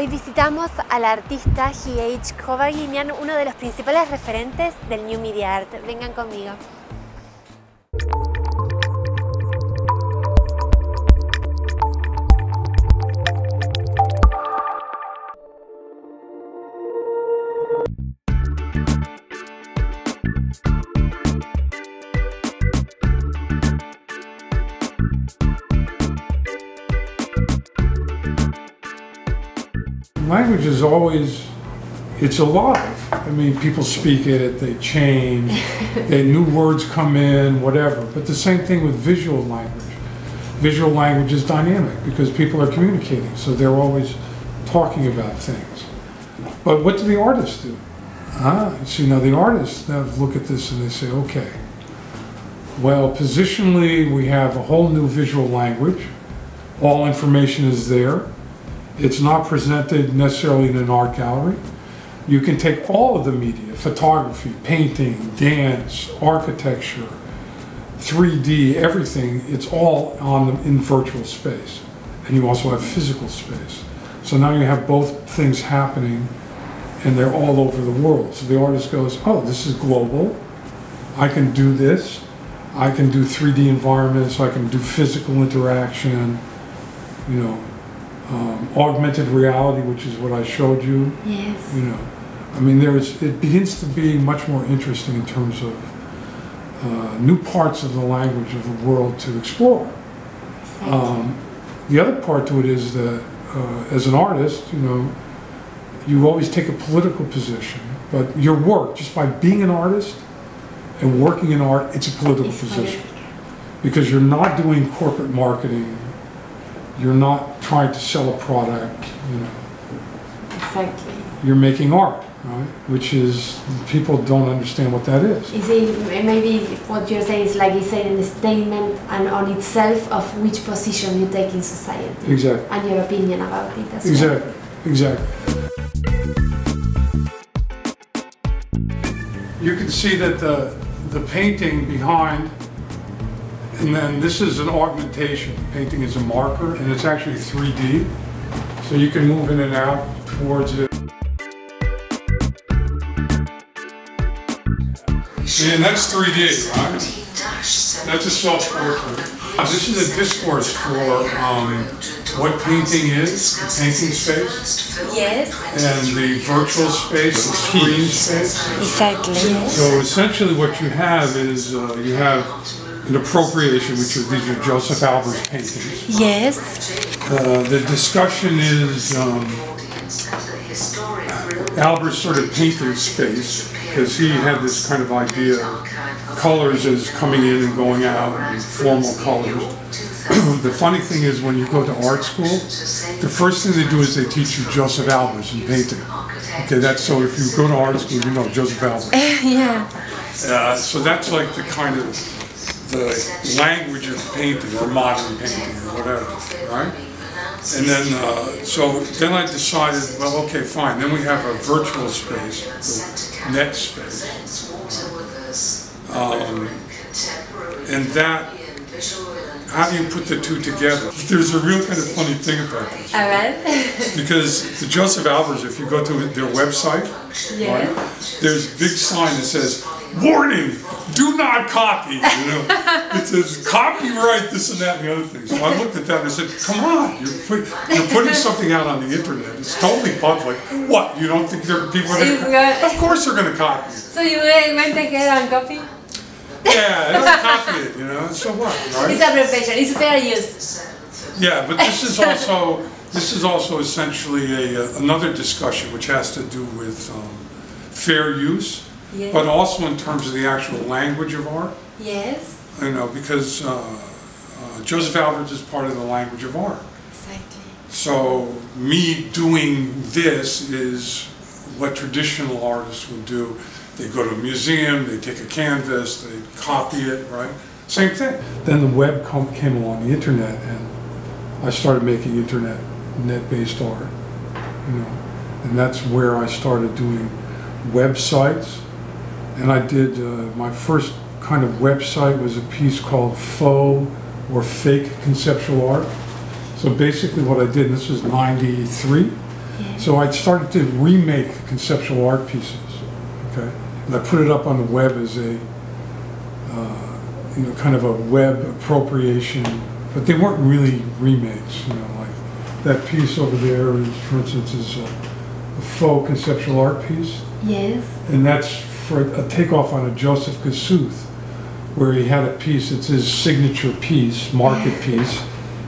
Hoy visitamos al artista G. H. Hovagimyan, uno de los principales referentes del New Media Art. Vengan conmigo. Language is always, it's alive. I mean, people speak it, they change, new words come in, whatever. But the same thing with visual language. Visual language is dynamic because people are communicating, so they're always talking about things. But what do the artists do? So now the artists look at this and they say, okay, well, positionally we have a whole new visual language. All information is there. It's not presented necessarily in an art gallery. You can take all of the media, photography, painting, dance, architecture, 3D, everything. It's all in virtual space. And you also have physical space. So now you have both things happening and they're all over the world. So the artist goes, oh, this is global. I can do this. I can do 3D environments. I can do physical interaction, you know. Augmented reality, which is what I showed you. Yes. You know, I mean, it begins to be much more interesting in terms of new parts of the language of the world to explore. Exactly. The other part to it is that, as an artist, you know, you always take a political position, but your work, just by being an artist and working in art, it's a political position. Because you're not doing corporate marketing. You're not trying to sell a product, you know. Exactly. You're making art, right? Which is, people don't understand what that is. Is it, maybe what you're saying is like you said in a statement and on itself of which position you take in society. Exactly. And your opinion about it as well. Exactly, exactly. You can see that the painting behind. And then this is an augmentation. Painting is a marker, and it's actually 3D. So you can move in and out towards it. See, and that's 3D, right? That's a self-portrait. This is a discourse for what painting is, the painting space. Yes. And the virtual space, the screen space. Exactly. So essentially what you have is you have an appropriation, which is, these are Joseph Albers paintings. Yes. The discussion is Albers sort of painting space, because he had this kind of idea of colors as coming in and going out, and formal colors. The funny thing is, when you go to art school, the first thing they do is they teach you Joseph Albers in painting. Okay, that's, so if you go to art school, you know Joseph Albers. Yeah. So that's like the kind of the language of painting, or modern painting, or whatever, right? And then, so then I decided, well, okay, fine. Then we have a virtual space, the net space. And that, how do you put the two together? There's a real kind of funny thing about this. All right. Because the Joseph Albers, if you go to their website, yeah, right, there's a big sign that says, warning, do not copy, you know. It says copyright this and that and the other thing. So I looked at that and I said, come on, you're putting something out on the internet. It's totally public. What, you don't think there are people that, of course they're going to copy it. So you went ahead and copy? Yeah, don't copy it, you know, so what, right? It's appropriation, it's fair use. Yeah, but this is also essentially another discussion which has to do with fair use. Yes. But also in terms of the actual language of art. Yes. You know, because Joseph Albers is part of the language of art. Exactly. So me doing this is what traditional artists would do. They go to a museum, they take a canvas, they copy it, right? Same thing. Then the web came along, the internet, and I started making internet, net-based art, you know. And that's where I started doing websites. And I did, my first kind of website was a piece called Faux or Fake Conceptual Art. So basically what I did, and this was '93, So I started to remake conceptual art pieces, okay? And I put it up on the web as a, you know, kind of a web appropriation, but they weren't really remakes, you know, like that piece over there, is, for instance, is a faux conceptual art piece. Yes. And that's for a takeoff on a Joseph Kosuth, where he had a piece, it's his signature piece, market piece.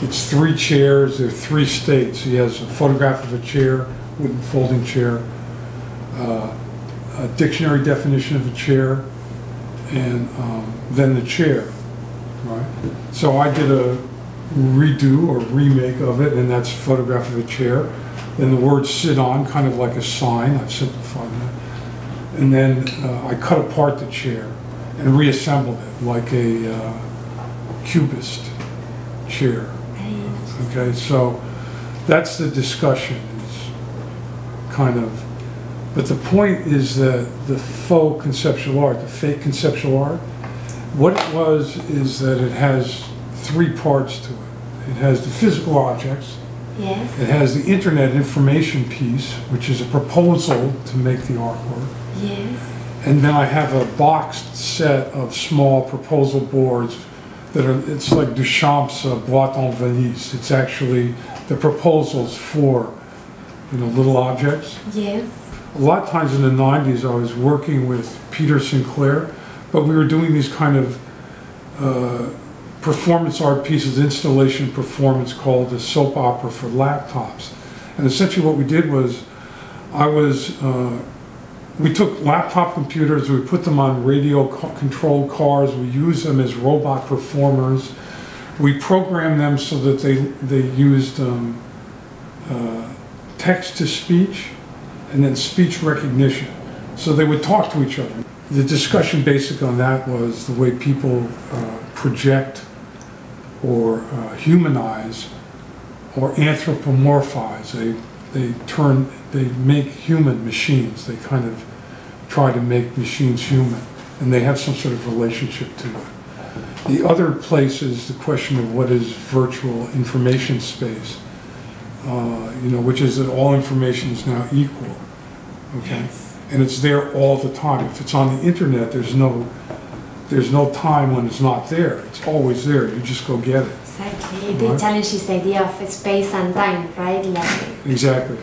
It's three chairs, they're three states. He has a photograph of a chair, wooden folding chair, a dictionary definition of a chair, and then the chair, right? So I did a redo or remake of it, and that's a photograph of a chair. Then the word sit on, kind of like a sign, I've simplified that. And then I cut apart the chair and reassembled it like a cubist chair. Okay, so that's the discussion, it's kind of, but the point is that the faux conceptual art, the fake conceptual art, what it was is that it has three parts to it. It has the physical objects, yes. It has the internet information piece, which is a proposal to make the artwork, yes. And then I have a boxed set of small proposal boards that are, it's like Duchamp's Boîte-en-Valise. It's actually the proposals for, you know, little objects. Yes. A lot of times in the 90s I was working with Peter Sinclair, but we were doing these kind of performance art pieces, installation performance called the soap opera for laptops. And essentially what we did was, we took laptop computers, we put them on radio-controlled cars, we used them as robot performers. We programmed them so that they used text-to-speech and then speech recognition. So they would talk to each other. The discussion basic on that was the way people project or humanize or anthropomorphize. They make human machines. They kind of try to make machines human, and they have some sort of relationship to it. The other place is the question of what is virtual information space, you know, which is that all information is now equal, okay? Yes. And it's there all the time. If it's on the internet, there's no time when it's not there. It's always there. You just go get it. Exactly. They challenge this idea of space and time, right? Like exactly.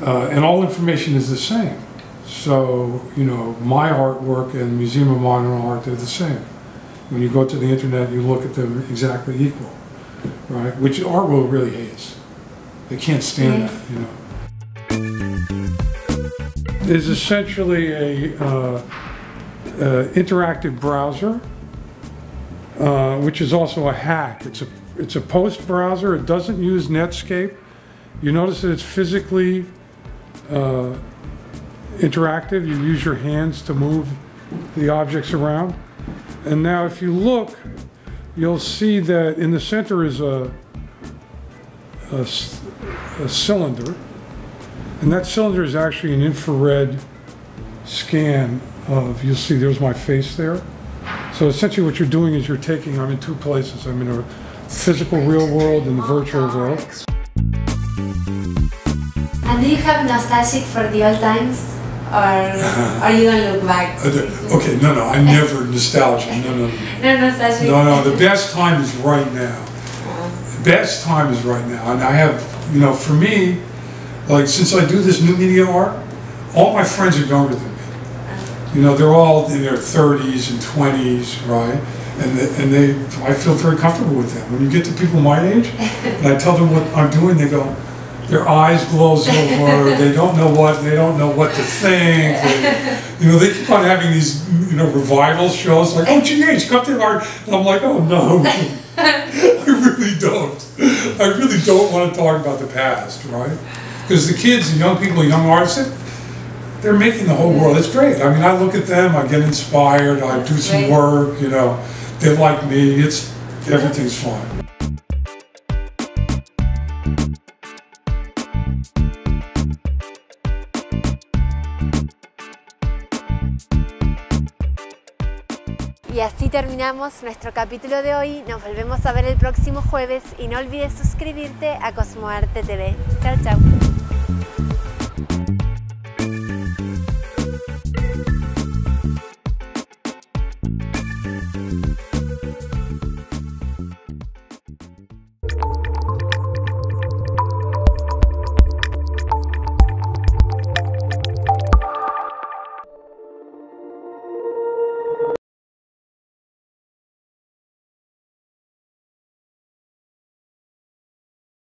And all information is the same. So, you know, my artwork and Museum of Modern Art, they're the same. When you go to the internet, you look at them exactly equal, right? Which art world really hates. They can't stand that, you know. There's essentially a interactive browser, which is also a hack. It's a post browser. It doesn't use Netscape. You notice that it's physically interactive. You use your hands to move the objects around. And now if you look, you'll see that in the center is a cylinder. And that cylinder is actually an infrared scan of, you'll see there's my face there. So essentially what you're doing is you're taking, I'm in two places. I'm in a physical real world and the virtual world. And do you have nostalgic for the old times, or you don't look back? Okay, no, I'm never nostalgic. No nostalgic. No, the best time is right now. The best time is right now, and I have, you know, for me, like since I do this new media art, all my friends are younger than me. You know, they're all in their 30s and 20s, right? I feel very comfortable with them. When you get to people my age, and I tell them what I'm doing, they go. Their eyes glows over. They don't know what to think. You know, they keep on having these, you know, revival shows like, oh, G. H. come to art, and I'm like, oh no, I really don't want to talk about the past, right? Because the kids and young people, young artists, they're making the whole world. It's great. I mean, I look at them, I get inspired, I do some work, you know, they like me. Everything's fine. Y así terminamos nuestro capítulo de hoy. Nos volvemos a ver el próximo jueves y no olvides suscribirte a Cosmoarte TV. Chao, chao.